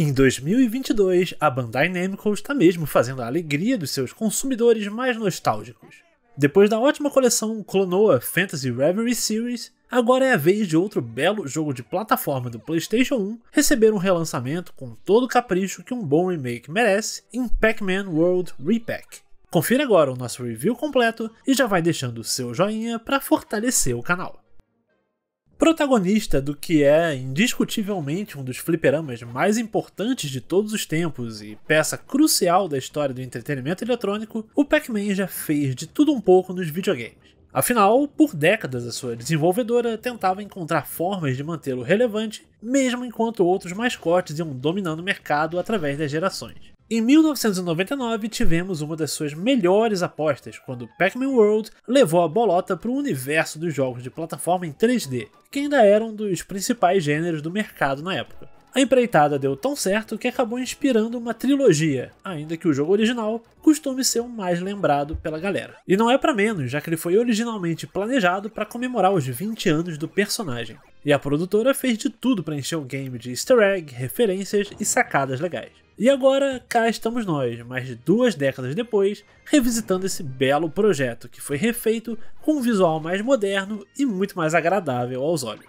Em 2022, a Bandai Namco está mesmo fazendo a alegria dos seus consumidores mais nostálgicos. Depois da ótima coleção Klonoa Phantasy Reverie Series, agora é a vez de outro belo jogo de plataforma do PlayStation 1 receber um relançamento com todo o capricho que um bom remake merece em Pac-Man World Re-Pac. Confira agora o nosso review completo e já vai deixando o seu joinha para fortalecer o canal. Protagonista do que é indiscutivelmente um dos fliperamas mais importantes de todos os tempos e peça crucial da história do entretenimento eletrônico, o Pac-Man já fez de tudo um pouco nos videogames. Afinal, por décadas a sua desenvolvedora tentava encontrar formas de mantê-lo relevante, mesmo enquanto outros mascotes iam dominando o mercado através das gerações. Em 1999 tivemos uma das suas melhores apostas, quando Pac-Man World levou a bolota para o universo dos jogos de plataforma em 3D, que ainda era um dos principais gêneros do mercado na época. A empreitada deu tão certo que acabou inspirando uma trilogia, ainda que o jogo original costume ser o mais lembrado pela galera. E não é pra menos, já que ele foi originalmente planejado para comemorar os 20 anos do personagem. E a produtora fez de tudo para encher o game de easter egg, referências e sacadas legais. E agora, cá estamos nós, mais de 2 décadas depois, revisitando esse belo projeto que foi refeito com um visual mais moderno e muito mais agradável aos olhos.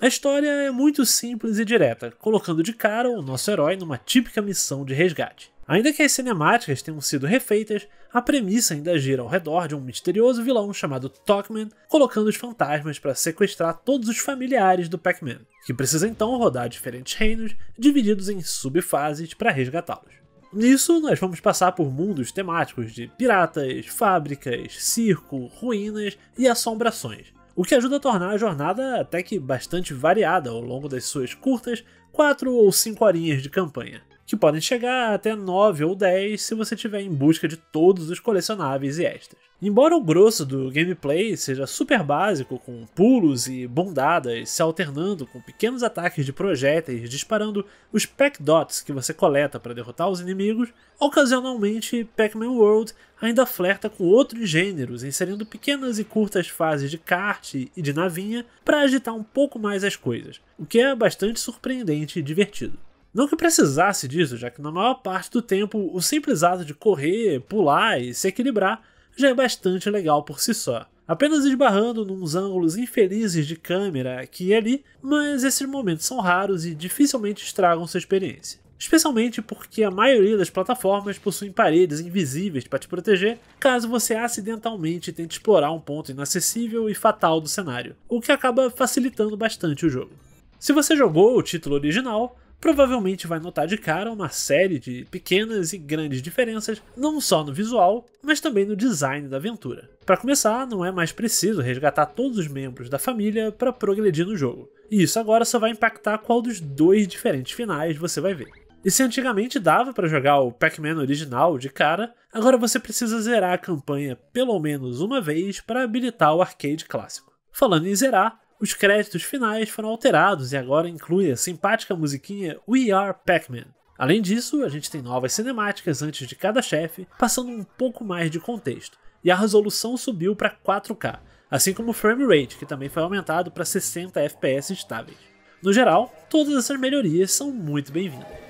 A história é muito simples e direta, colocando de cara o nosso herói numa típica missão de resgate. Ainda que as cinemáticas tenham sido refeitas, a premissa ainda gira ao redor de um misterioso vilão chamado Talkman, colocando os fantasmas para sequestrar todos os familiares do Pac-Man, que precisa então rodar diferentes reinos, divididos em subfases para resgatá-los. Nisso, nós vamos passar por mundos temáticos de piratas, fábricas, circo, ruínas e assombrações, o que ajuda a tornar a jornada até que bastante variada ao longo das suas curtas 4 ou 5 horinhas de campanha, que podem chegar até 9 ou 10 se você estiver em busca de todos os colecionáveis e extras. Embora o grosso do gameplay seja super básico, com pulos e bundadas se alternando com pequenos ataques de projéteis disparando os Pac-Dots que você coleta para derrotar os inimigos, ocasionalmente Pac-Man World ainda flerta com outros gêneros, inserindo pequenas e curtas fases de kart e de navinha para agitar um pouco mais as coisas, o que é bastante surpreendente e divertido. Não que precisasse disso, já que na maior parte do tempo o simples ato de correr, pular e se equilibrar já é bastante legal por si só, apenas esbarrando nos ângulos infelizes de câmera aqui e ali, mas esses momentos são raros e dificilmente estragam sua experiência. Especialmente porque a maioria das plataformas possuem paredes invisíveis para te proteger caso você acidentalmente tente explorar um ponto inacessível e fatal do cenário, o que acaba facilitando bastante o jogo. Se você jogou o título original, provavelmente vai notar de cara uma série de pequenas e grandes diferenças, não só no visual, mas também no design da aventura. Para começar, não é mais preciso resgatar todos os membros da família para progredir no jogo, e isso agora só vai impactar qual dos 2 diferentes finais você vai ver. E se antigamente dava para jogar o Pac-Man original de cara, agora você precisa zerar a campanha pelo menos uma vez para habilitar o arcade clássico. Falando em zerar, os créditos finais foram alterados e agora inclui a simpática musiquinha We Are Pac-Man. Além disso, a gente tem novas cinemáticas antes de cada chefe, passando um pouco mais de contexto, e a resolução subiu para 4K, assim como o frame rate, que também foi aumentado para 60 FPS estáveis. No geral, todas essas melhorias são muito bem-vindas.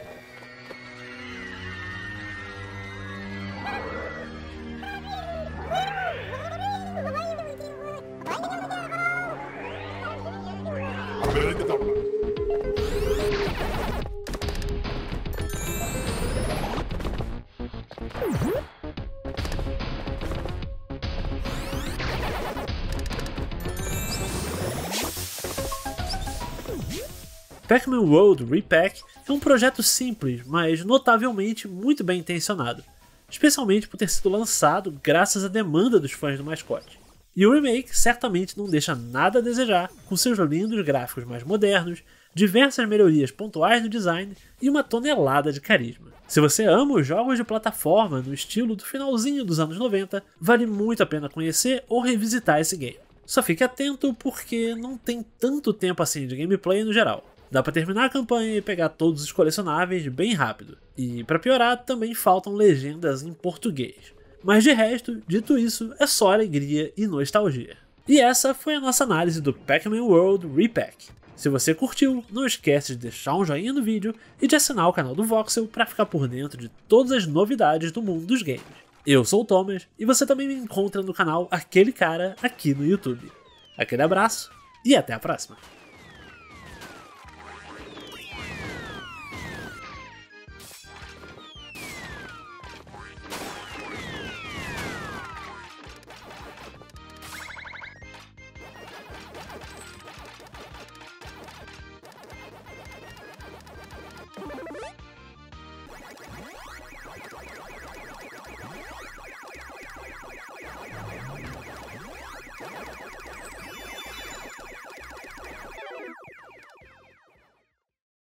Pac-Man World Re-Pac é um projeto simples, mas notavelmente muito bem intencionado, especialmente por ter sido lançado graças à demanda dos fãs do mascote. E o remake certamente não deixa nada a desejar, com seus lindos gráficos mais modernos, diversas melhorias pontuais no design e uma tonelada de carisma. Se você ama os jogos de plataforma no estilo do finalzinho dos anos 90, vale muito a pena conhecer ou revisitar esse game. Só fique atento porque não tem tanto tempo assim de gameplay no geral. Dá pra terminar a campanha e pegar todos os colecionáveis bem rápido. E pra piorar, também faltam legendas em português. Mas de resto, dito isso, é só alegria e nostalgia. E essa foi a nossa análise do Pac-Man World Re-Pac. Se você curtiu, não esquece de deixar um joinha no vídeo e de assinar o canal do Voxel para ficar por dentro de todas as novidades do mundo dos games. Eu sou o Thomas e você também me encontra no canal Aquele Cara aqui no YouTube. Aquele abraço e até a próxima!